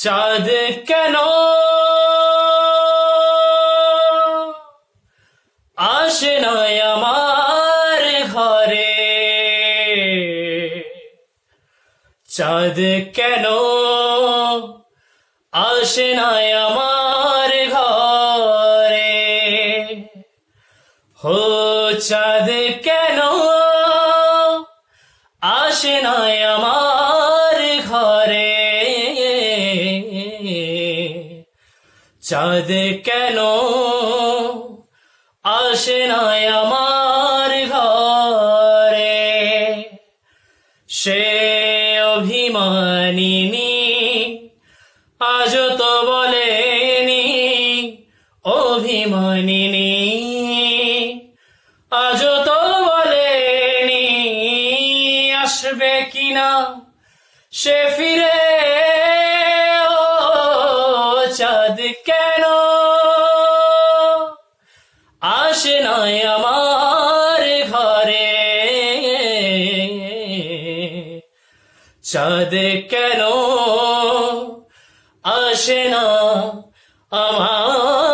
चाँद कनो आशनो अमार घरे, चाँद कनो आशनो अमार घरे हो, चाँद कनो आशनो अमार घरे। चाँद केनो आसेना आमार घरे, से अभिमानिनी आज तो बोलेनी, अभिमानिनी आज तो बोलेनी आसबे किना से फिरे। चाँद केनो आसेना आमार घरे, चाँद केनो आसेना आमार।